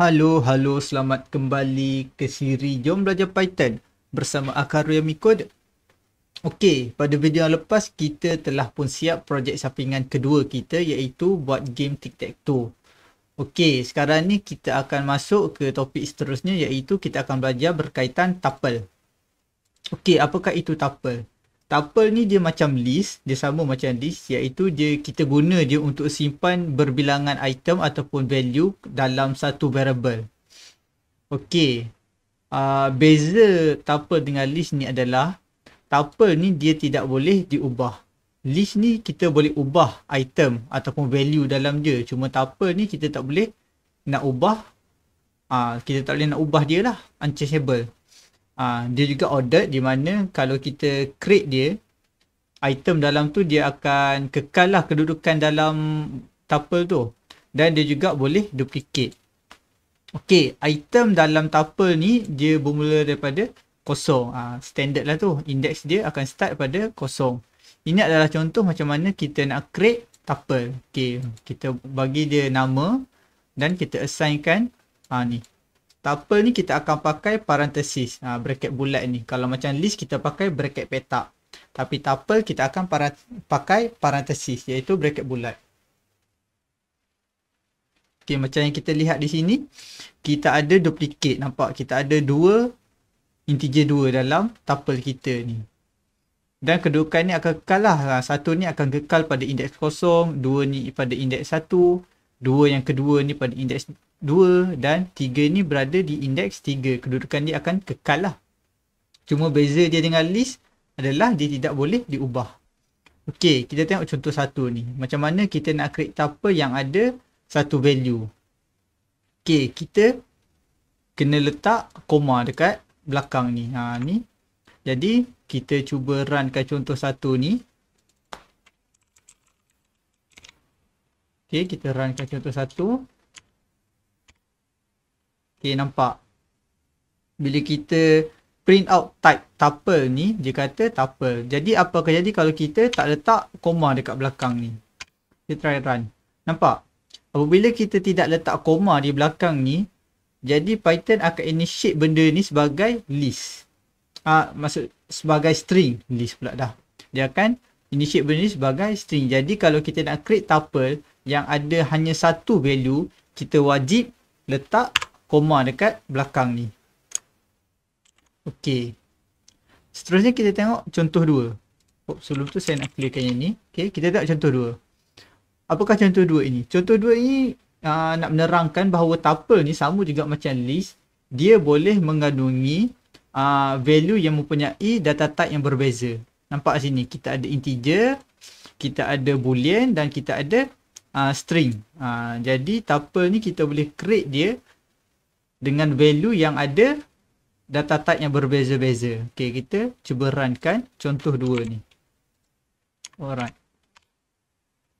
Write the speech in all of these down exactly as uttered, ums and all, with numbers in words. Halo, halo, selamat kembali ke siri Jom Belajar Python bersama AkaruiYami Code. Okey, pada video yang lepas kita telah pun siap projek sampingan kedua kita iaitu buat game Tic Tac Toe. Okey, sekarang ni kita akan masuk ke topik seterusnya iaitu kita akan belajar berkaitan tuple. Okey, apakah itu tuple? Tuple ni dia macam list, dia sama macam list iaitu dia kita guna dia untuk simpan berbilangan item ataupun value dalam satu variable. Okey, uh, beza tuple dengan list ni adalah tuple ni dia tidak boleh diubah. List ni kita boleh ubah item ataupun value dalam dia. Cuma tuple ni kita tak boleh nak ubah, uh, kita tak boleh nak ubah dia lah, unchangeable. Uh, dia juga ordered di mana kalau kita create dia, item dalam tu dia akan kekal lah kedudukan dalam tuple tu. Dan dia juga boleh duplicate. Okey, item dalam tuple ni dia bermula daripada kosong. Uh, standard lah tu. Index dia akan start pada kosong. Ini adalah contoh macam mana kita nak create tuple. Okey, kita bagi dia nama dan kita assignkan uh, ni. Tuple ni kita akan pakai parenthesis, ha, bracket bulat ni. Kalau macam list kita pakai bracket petak. Tapi tuple kita akan para, pakai parenthesis iaitu bracket bulat. Okey, macam yang kita lihat di sini, kita ada duplicate. Nampak? Kita ada dua integer dua dalam tuple kita ni. Dan kedudukan ni akan kekal lah. Satu ni akan kekal pada indeks kosong, dua ni pada indeks satu, dua yang kedua ni pada indeks dua dan tiga ni berada di indeks tiga. Kedudukan dia akan kekal lah. Cuma beza dia dengan list adalah dia tidak boleh diubah. Okey, kita tengok contoh satu ni. Macam mana kita nak create tuple yang ada satu value. Okey, kita kena letak koma dekat belakang ni. Ha, ni. Jadi, kita cuba runkan contoh satu ni. Okey, kita runkan contoh satu. Okey, nampak? Bila kita print out type tuple ni, dia kata tuple. Jadi, apa akan jadi kalau kita tak letak koma dekat belakang ni? Kita try run. Nampak? Apabila kita tidak letak koma di belakang ni, jadi Python akan initiate benda ni sebagai list. Ah, maksud sebagai string. List pula dah. Dia akan initiate benda ni sebagai string. Jadi, kalau kita nak create tuple yang ada hanya satu value, kita wajib letak koma dekat belakang ni. Okey. Seterusnya kita tengok contoh dua. Oh, sebelum tu saya nak clearkan yang ni. Okey, kita tengok contoh dua. Apakah contoh dua ini? Contoh dua ini aa, nak menerangkan bahawa tuple ni sama juga macam list. Dia boleh mengandungi aa, value yang mempunyai data type yang berbeza. Nampak sini? Kita ada integer, kita ada boolean dan kita ada aa, string. Aa, jadi tuple ni kita boleh create dia dengan value yang ada data type yang berbeza-beza. Okey, kita cuba runkan contoh dua ni. Alright.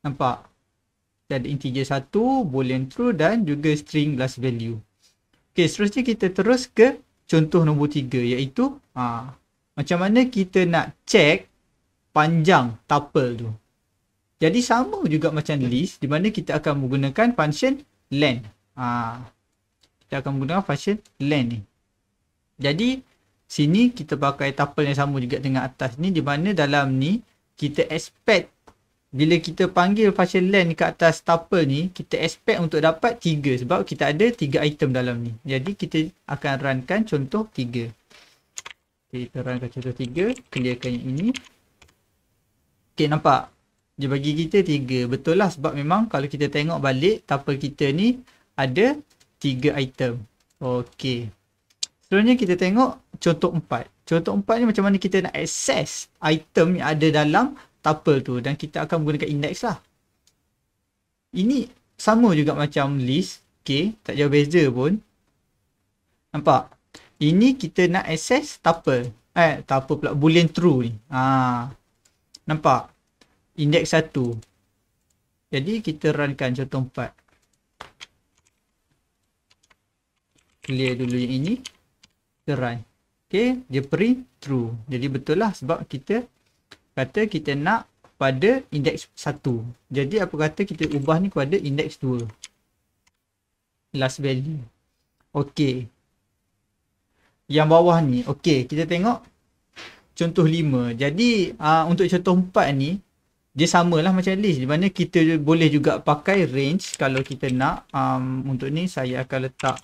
Nampak? Kita ada integer satu, boolean true dan juga string last value. Okey, seterusnya kita terus ke contoh nombor tiga iaitu aa, macam mana kita nak check panjang tuple tu. Jadi sama juga macam list di mana kita akan menggunakan function len. Haa. Kita akan menggunakan function len ni. Jadi, sini kita pakai tuple yang sama juga dengan atas ni. Di mana dalam ni, kita expect bila kita panggil function len ke atas tuple ni, kita expect untuk dapat tiga. Sebab kita ada tiga item dalam ni. Jadi, kita akan runkan contoh tiga. Kita runkan contoh tiga. Clearkan yang ini. Okey, nampak? Dia bagi kita tiga. Betul lah sebab memang kalau kita tengok balik, tuple kita ni ada tiga item. Okey. Seterusnya kita tengok contoh empat. Contoh empat ni macam mana kita nak access item yang ada dalam tuple tu. Dan kita akan menggunakan index lah. Ini sama juga macam list. Okey. Tak jauh beza pun. Nampak? Ini kita nak access tuple. Eh, tuple pula. Boolean true ni. Haa. Nampak? Index satu. Jadi kita runkan contoh empat. Clear dulu yang ini. Kita run. Okay. Dia print true. Jadi betul lah sebab kita kata kita nak pada indeks satu. Jadi apa kata kita ubah ni kepada indeks dua. Last value. Okey. Yang bawah ni. Okey, kita tengok contoh lima. Jadi aa, untuk contoh empat ni, dia samalah macam list. Di mana kita boleh juga pakai range kalau kita nak. Um, untuk ni saya akan letak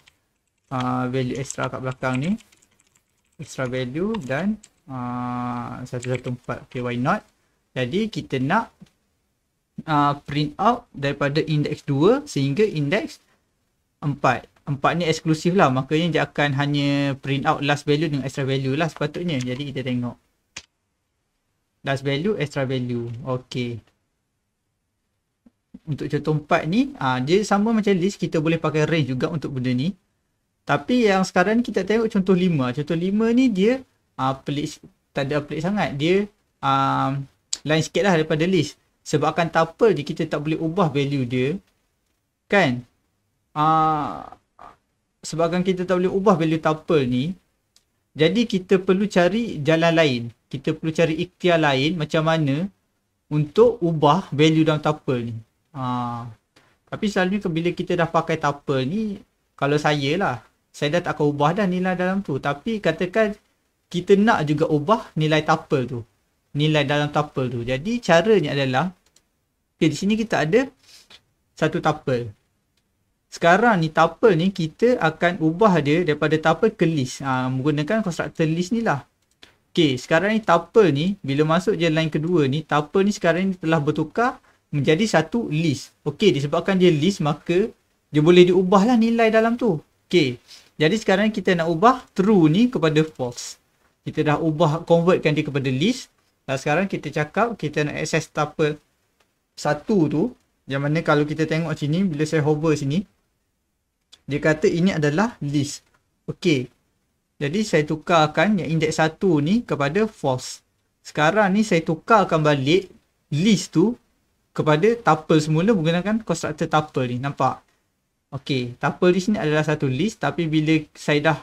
uh, value extra kat belakang ni. Extra value dan uh, seratus empat belas. Okay, why not? Jadi kita nak Uh, print out daripada indeks dua sehingga indeks empat. Empat ni eksklusif lah, makanya dia akan hanya print out last value dengan extra value lah sepatutnya. Jadi kita tengok last value, extra value. Okey. Untuk contoh empat ni uh, dia sama macam list, kita boleh pakai range juga untuk benda ni. Tapi yang sekarang kita tengok contoh lima. Contoh lima ni dia uh, pelik, tak ada pelik sangat. Dia uh, lain sikit lah daripada list. Sebabkan tuple je kita tak boleh ubah value dia. Kan? Uh, sebabkan kita tak boleh ubah value tuple ni. Jadi kita perlu cari jalan lain. Kita perlu cari ikhtiar lain macam mana untuk ubah value dalam tuple ni. Uh, tapi selalunya bila kita dah pakai tuple ni, kalau saya lah, saya dah tak akan ubah dah nilai dalam tu. Tapi katakan kita nak juga ubah nilai tuple tu. Nilai dalam tuple tu. Jadi caranya adalah, okay, di sini kita ada satu tuple. Sekarang ni tuple ni kita akan ubah dia daripada tuple ke list. Ha, menggunakan constructor list ni lah. Okay, sekarang ni tuple ni bila masuk je line kedua ni, tuple ni sekarang ni telah bertukar menjadi satu list. Okay, disebabkan dia list maka dia boleh diubah lah nilai dalam tu. Okay, jadi sekarang kita nak ubah true ni kepada false. Kita dah ubah, convertkan dia kepada list. Dan sekarang kita cakap kita nak access tuple satu tu, yang mana kalau kita tengok sini, bila saya hover sini, dia kata ini adalah list. Okey. Jadi saya tukarkan yang indeks satu ni kepada false. Sekarang ni saya tukarkan balik list tu kepada tuple semula menggunakan constructor tuple ni. Nampak? Okey, tuple di sini adalah satu list, tapi bila saya dah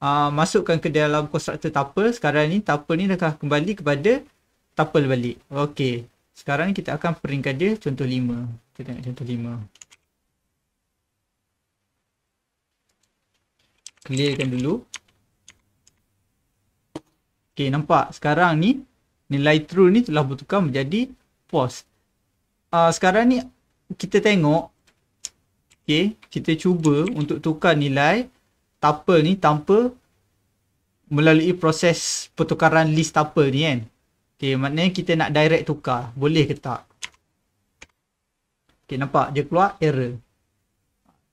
Uh, masukkan ke dalam constructor tuple, sekarang ni tuple ni dah kembali kepada tuple balik. Okey. Sekarang kita akan peringkan dia contoh lima. Kita tengok contoh lima. Clearkan dulu. Okey, nampak? Sekarang ni nilai true ni telah bertukar menjadi false. Uh, sekarang ni kita tengok. Okey, kita cuba untuk tukar nilai tuple ni tanpa melalui proses pertukaran list tuple ni kan. Okey, maknanya kita nak direct tukar. Boleh ke tak? Okey, nampak? Dia keluar error.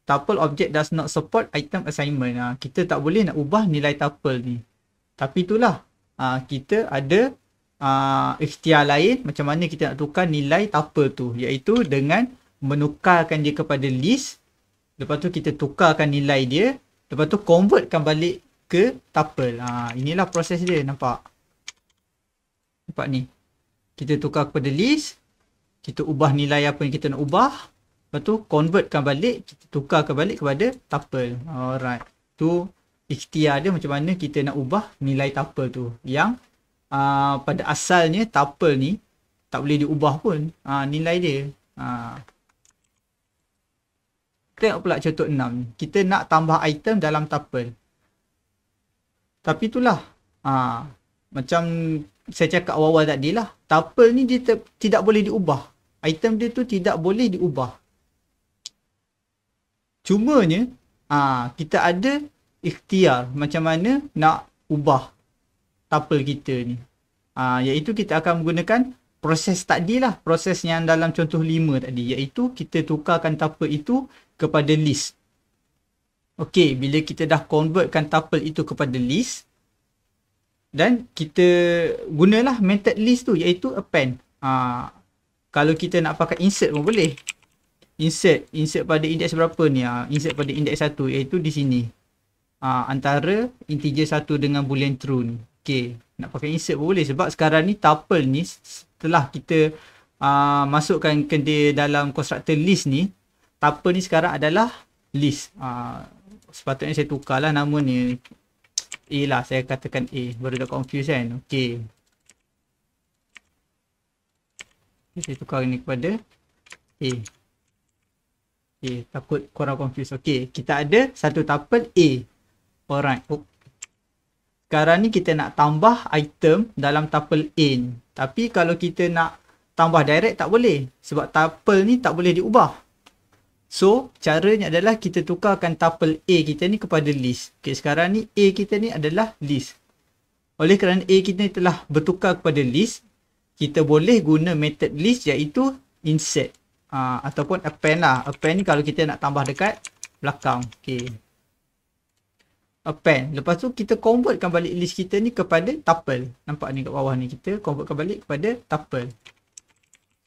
Tuple object does not support item assignment. Ha, kita tak boleh nak ubah nilai tuple ni. Tapi itulah. Ha, kita ada ha, ikhtiar lain macam mana kita nak tukar nilai tuple tu. Iaitu dengan menukarkan dia kepada list. Lepas tu kita tukarkan nilai dia. Lepas tu convertkan balik ke tuple. Ha, inilah proses dia. Nampak? Nampak ni. Kita tukar kepada list. Kita ubah nilai apa yang kita nak ubah. Lepas tu convertkan balik. Kita tukarkan balik kepada tuple. Alright. Tu ikhtiar dia macam mana kita nak ubah nilai tuple tu. Yang uh, pada asalnya tuple ni tak boleh diubah pun. Ha, nilai dia. Ha. Tengok pula contoh enam. Kita nak tambah item dalam tuple. Tapi itulah. Ha, macam saya cakap awal-awal tadi lah. Tuple ni dia te- tidak boleh diubah. Item dia tu tidak boleh diubah. Cumanya, ha, kita ada ikhtiar macam mana nak ubah tuple kita ni. Ha, iaitu kita akan menggunakan proses tadi lah. Proses yang dalam contoh lima tadi. Iaitu kita tukarkan tuple itu kepada list. Okey, bila kita dah convertkan tuple itu kepada list, dan kita gunalah method list tu iaitu append. Ha, kalau kita nak pakai insert pun boleh. Insert, insert pada indeks berapa ni? Ha, insert pada indeks satu iaitu di sini. Ha, antara integer satu dengan boolean true ni. Okey, nak pakai insert pun boleh sebab sekarang ni tuple ni setelah kita ha, masukkan ke dia dalam constructor list ni, tuple ni sekarang adalah list. Uh, sepatutnya saya tukarlah nama ni. A lah. Saya katakan A. Baru dah confuse kan. Okey. Saya tukar ni kepada A. A. Okay, takut korang confuse. Okay, kita ada satu tuple A. Alright. Oh. Sekarang ni kita nak tambah item dalam tuple A ni. Tapi kalau kita nak tambah direct tak boleh. Sebab tuple ni tak boleh diubah. So, caranya adalah kita tukarkan tuple A kita ni kepada list. Okay, sekarang ni A kita ni adalah list. Oleh kerana A kita telah bertukar kepada list, kita boleh guna method list iaitu insert. Aa, ataupun append lah. Append ni kalau kita nak tambah dekat belakang. Okay. Append. Lepas tu kita convertkan balik list kita ni kepada tuple. Nampak ni kat bawah ni kita convertkan balik kepada tuple.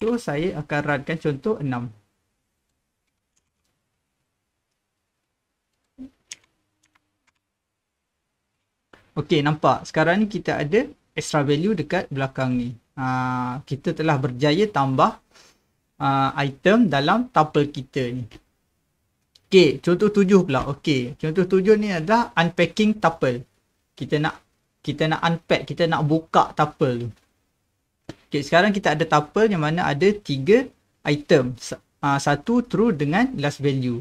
So, saya akan runkan contoh enam. Okey, nampak. Sekarang ni kita ada extra value dekat belakang ni. Aa, kita telah berjaya tambah aa, item dalam tuple kita ni. Okey, contoh tujuh pula. Okey, contoh tujuh ni adalah unpacking tuple. Kita nak kita nak unpack, kita nak buka tuple tu. Okey, sekarang kita ada tuple yang mana ada tiga item. Aa, satu true dengan last value.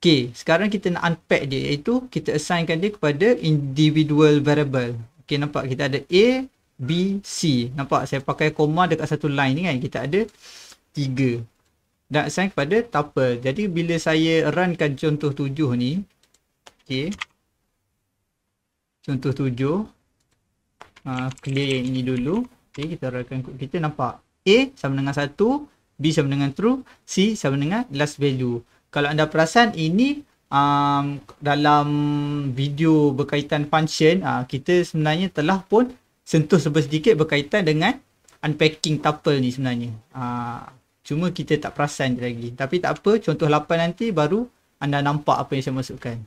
Okay, sekarang kita nak unpack dia iaitu kita assignkan dia kepada individual variable. Okay, nampak kita ada A, B, C. Nampak saya pakai koma dekat satu line ni kan. Kita ada tiga. Dan assign kepada tuple. Jadi bila saya runkan contoh tujuh ni. Okay. Contoh tujuh. Uh, clear yang ini dulu. Okay, kita runkan kod kita. Nampak A sama dengan satu. B sama dengan true. C sama dengan last value. Kalau anda perasan ini um, dalam video berkaitan function, uh, kita sebenarnya telah pun sentuh sedikit berkaitan dengan unpacking tuple ni sebenarnya. Uh, cuma kita tak perasan lagi. Tapi tak apa, contoh lapan nanti baru anda nampak apa yang saya masukkan.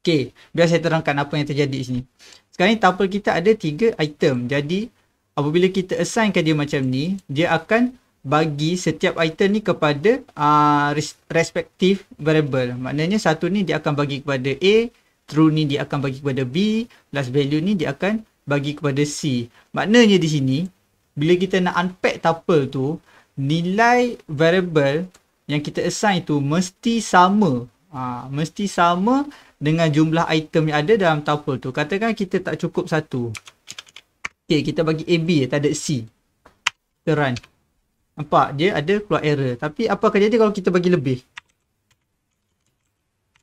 Okay, biar saya terangkan apa yang terjadi di sini. Sekarang ni tuple kita ada tiga item. Jadi apabila kita assignkan dia macam ni, dia akan bagi setiap item ni kepada uh, respective variable. Maknanya satu ni dia akan bagi kepada A, true ni dia akan bagi kepada B, last value ni dia akan bagi kepada C. Maknanya di sini, bila kita nak unpack tuple tu, nilai variable yang kita assign tu mesti sama. Uh, mesti sama dengan jumlah item yang ada dalam tuple tu. Katakan kita tak cukup satu. Okay, kita bagi A B, tak ada C. Kita run. Nampak dia ada keluar error. Tapi apa akan jadi kalau kita bagi lebih?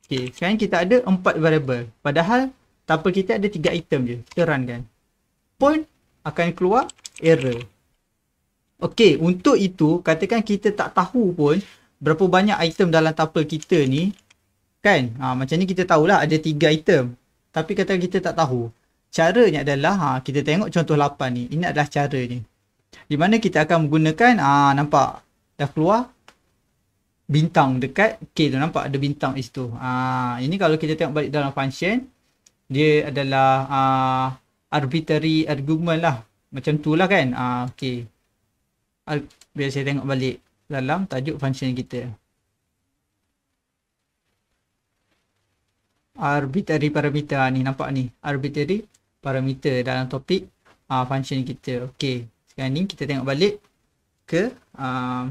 Okey, sekarang kita ada empat variable. Padahal tuple kita ada tiga item je. Kita run kan. Pun akan keluar error. Okey, untuk itu katakan kita tak tahu pun berapa banyak item dalam tuple kita ni. Kan? Ha, macam ni kita tahulah ada tiga item. Tapi katakan kita tak tahu. Caranya adalah ha, kita tengok contoh lapan ni. Ini adalah cara ni. Di mana kita akan menggunakan, ah nampak dah keluar bintang dekat K tu, nampak ada bintang di situ. Ah ini kalau kita tengok balik dalam function, dia adalah ah, arbitrary argument lah. Macam tu lah kan. Ah okey. Biar saya tengok balik dalam tajuk function kita. Arbitrary parameter ni, nampak ni. Arbitrary parameter dalam topik ah, function kita. Okey. Sekarang ni kita tengok balik ke uh,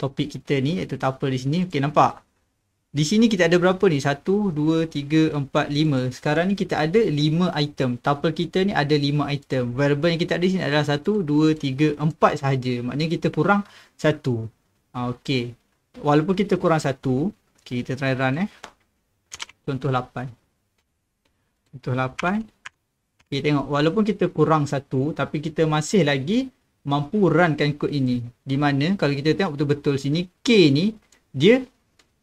topik kita ni iaitu tuple di sini. Okey, nampak. Di sini kita ada berapa ni? satu, dua, tiga, empat, lima. Sekarang ni kita ada lima item. Tuple kita ni ada lima item. Variable yang kita ada di sini adalah satu, dua, tiga, empat sahaja. Maknanya kita kurang satu. Uh, Okey. Walaupun kita kurang satu. Okey, kita try run eh. Contoh lapan. Contoh lapan. Okay, tengok walaupun kita kurang satu tapi kita masih lagi mampu runkan kod ini. Di mana kalau kita tengok betul-betul sini K ni dia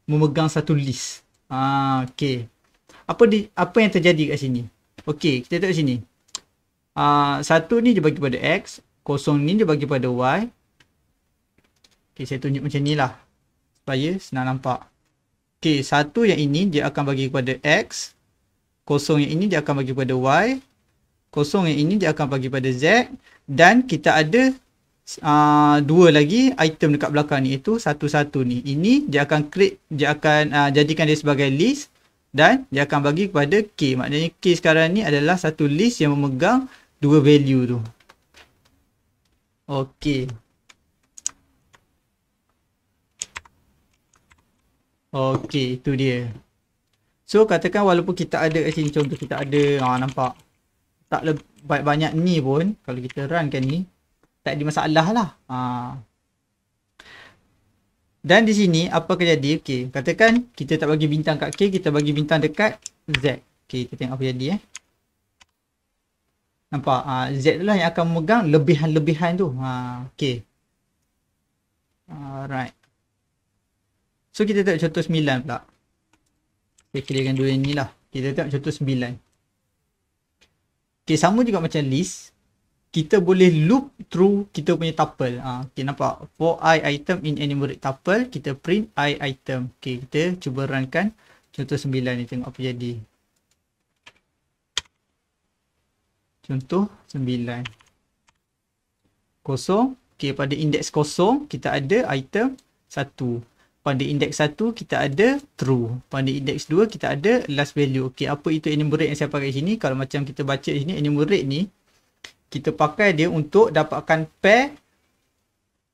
memegang satu list. Ah okey. Apa di, apa yang terjadi kat sini? Okey, kita tengok sini. Ah satu ni dia bagi pada X, kosong ni dia bagi pada Y. Okey, saya tunjuk macam nilah supaya senang nampak. Okey, satu yang ini dia akan bagi kepada X, kosong yang ini dia akan bagi kepada Y. Kosong yang ini dia akan bagi pada Z. Dan kita ada uh, dua lagi item dekat belakang ni iaitu satu-satu ni. Ini dia akan create, dia akan uh, jadikan dia sebagai list. Dan dia akan bagi kepada K. Maknanya K sekarang ni adalah satu list yang memegang dua value tu. Okey. Okey, itu dia. So katakan walaupun kita ada, actually contoh kita ada, ha, nampak tak banyak-banyak ni pun, kalau kita runkan ni tak ada masalah lah. Ha. Dan di sini apa akan jadi? Okey, katakan kita tak bagi bintang kat K, kita bagi bintang dekat Z. Okey, kita tengok apa jadi eh. Nampak? Ha, Z tu lah yang akan memegang lebihan-lebihan tu. Ha, okey. Alright. So kita tengok contoh sembilan pula. Kita clearkan dulu yang ni lah. Kita tengok contoh sembilan. Okay, sama juga macam list. Kita boleh loop through kita punya tuple. Ha, okay, nampak? For I item in enumerate tuple, kita print I item. Okay, kita cuba runkan contoh sembilan ni. Tengok apa jadi. Contoh sembilan. Kosong. Okay, pada indeks kosong, kita ada item satu. Pada indeks satu kita ada true. Pada indeks dua kita ada last value. Okey, apa itu enumerate yang saya pakai sini? Kalau macam kita baca di sini, enumerate ni kita pakai dia untuk dapatkan pair.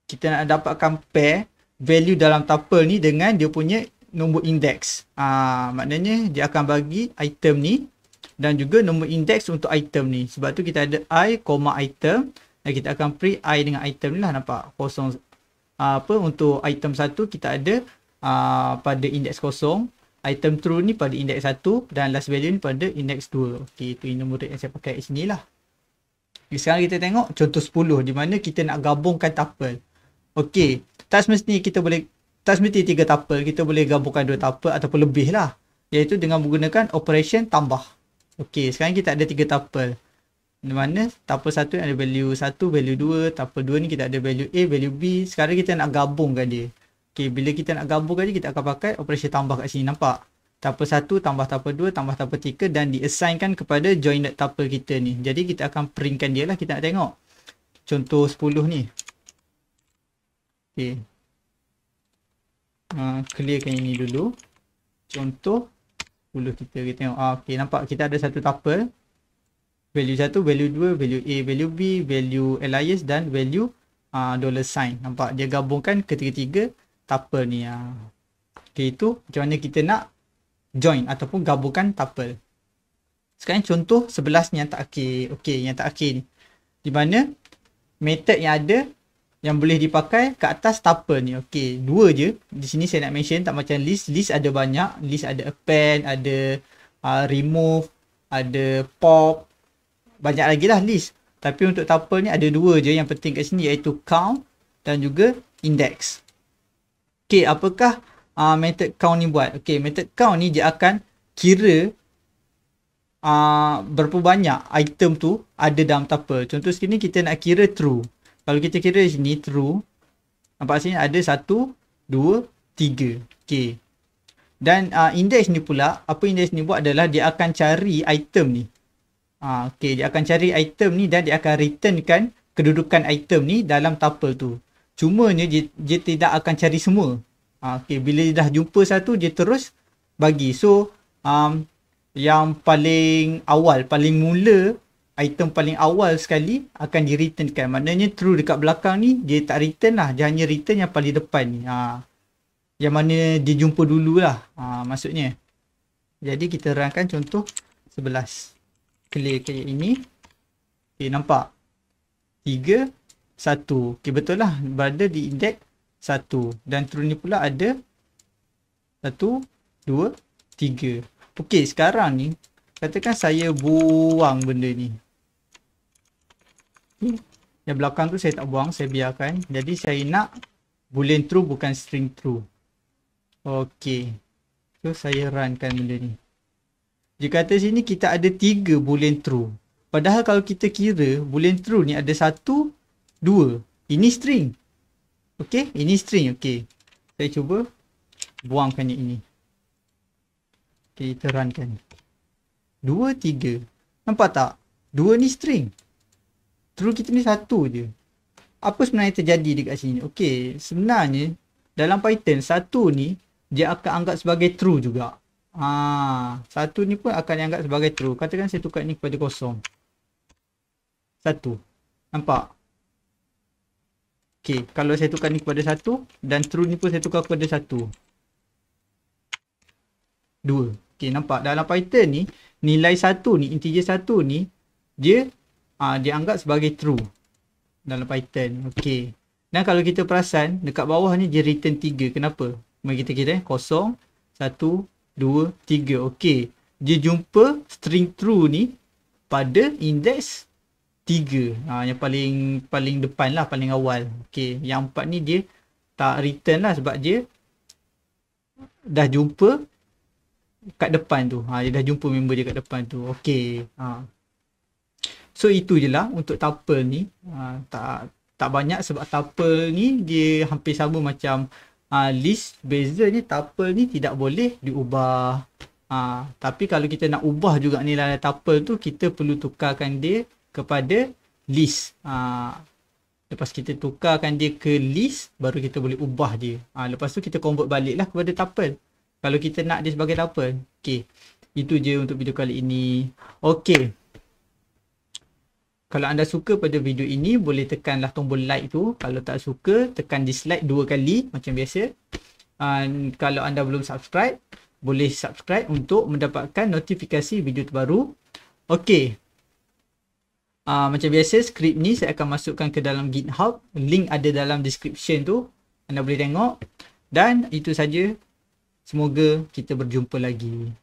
Kita nak dapatkan pair value dalam tuple ni dengan dia punya nombor indeks. Ah, maknanya dia akan bagi item ni dan juga nombor indeks untuk item ni. Sebab tu kita ada I, item, dan kita akan print I dengan item ni lah, nampak? Kosong. Apa untuk item satu kita ada uh, pada indeks kosong, item true ni pada indeks satu dan last value ni pada indeks dua. Okey, itu enumerate yang saya pakai kat sini lah. Okay, sekarang kita tengok contoh sepuluh di mana kita nak gabungkan tuple. Okey, tak semestinya kita boleh, tak semestinya tiga tuple, kita boleh gabungkan dua tuple ataupun lebih lah, iaitu dengan menggunakan operation tambah. Okey, sekarang kita ada tiga tuple. Di mana tuple satu ada value satu, value dua, tuple dua ni kita ada value A, value B. Sekarang kita nak gabungkan dia. Okey, bila kita nak gabungkan dia, kita akan pakai operasi tambah kat sini, nampak? Tuple satu tambah tuple dua tambah tuple tiga dan diassignkan kepada joined tuple kita ni. Jadi kita akan printkan dia lah, kita nak tengok contoh sepuluh ni. Okey. Uh, clearkan ini dulu. Contoh sepuluh kita, kita tengok. Ah, okey, nampak kita ada satu tuple. Value satu, value dua, value A, value B, value alias dan value uh, dollar sign. Nampak? Dia gabungkan ketiga-tiga tuple ni. Uh. Okay, itu macam mana kita nak join ataupun gabungkan tuple. Sekarang contoh sebelas ni yang tak akhir. Okay, yang tak akhir ni. Di mana method yang ada yang boleh dipakai ke atas tuple ni. Okay, dua je. Di sini saya nak mention tak macam list. List ada banyak. List ada append, ada uh, remove, ada pop. Banyak lagi lah list. Tapi untuk tuple ni ada dua je yang penting kat sini, iaitu count dan juga index. Okay, apakah uh, method count ni buat? Okay, method count ni dia akan kira uh, berapa banyak item tu ada dalam tuple. Contoh sini kita nak kira true. Kalau kita kira sini true, nampak sini ada satu, dua, tiga. Okay. Dan uh, index ni pula, apa index ni buat adalah dia akan cari item ni. Ha, okay, dia akan cari item ni dan dia akan returnkan kedudukan item ni dalam tuple tu. Cumanya dia, dia tidak akan cari semua. Ha, okay, bila dia dah jumpa satu, dia terus bagi. So, um, yang paling awal, paling mula, item paling awal sekali akan di-returnkan. Maknanya true dekat belakang ni, dia tak return lah. Dia hanya return yang paling depan ni. Ha, yang mana dia jumpa dululah. Ha, maksudnya. Jadi, kita rangkan contoh sebelas. Clear kayak ini. Okay, nampak? tiga, satu. Okay, betul lah. Berada di indeks satu. Dan true ni pula ada satu, dua, tiga. Okay, sekarang ni katakan saya buang benda ni. Okay. Yang belakang tu saya tak buang. Saya biarkan. Jadi, saya nak boolean true bukan string true. Okay. So, saya runkan benda ni. Dia kata sini kita ada tiga boolean true. Padahal kalau kita kira boolean true ni ada satu, dua. Ini string. Okey, ini string. Okey. Saya cuba buangkan yang ini. Okay, kita runkan. Dua, tiga. Nampak tak? Dua ni string. True kita ni satu je. Apa sebenarnya terjadi dekat sini? Okey, sebenarnya dalam Python satu ni dia akan anggap sebagai true juga. Ah, satu ni pun akan dianggap sebagai true. Katakan saya tukar ni kepada kosong. Satu. Nampak? Okey, kalau saya tukar ni kepada satu dan true ni pun saya tukar kepada satu. dua. Okey, nampak dalam Python ni nilai satu ni, integer satu ni dia uh, dianggap sebagai true dalam Python. Okey. Dan kalau kita perasan dekat bawah ni dia return tiga. Kenapa? Mari kita kira eh, kosong, satu, dua, tiga. Okey. Dia jumpa string true ni pada indeks tiga. Ha, yang paling paling depan lah, paling awal. Okey, yang empat ni dia tak return lah sebab dia dah jumpa kat depan tu. Ha, dia dah jumpa member dia kat depan tu. Okey. Ha. So itu je lah untuk tuple ni. Ha, tak tak banyak sebab tuple ni dia hampir sama macam ha, list. Bezanya tuple ni tidak boleh diubah. Ha, tapi kalau kita nak ubah juga nilai tuple tu, kita perlu tukarkan dia kepada list. Ha, lepas kita tukarkan dia ke list, baru kita boleh ubah dia. Ha, lepas tu kita convert balik lah kepada tuple kalau kita nak dia sebagai tuple. Okay, itu je untuk video kali ini. Okay, kalau anda suka pada video ini, boleh tekanlah tombol like tu. Kalau tak suka, tekan dislike dua kali macam biasa. And kalau anda belum subscribe, boleh subscribe untuk mendapatkan notifikasi video terbaru. Okey. Uh, macam biasa, skrip ni saya akan masukkan ke dalam GitHub. Link ada dalam description tu. Anda boleh tengok. Dan itu saja. Semoga kita berjumpa lagi.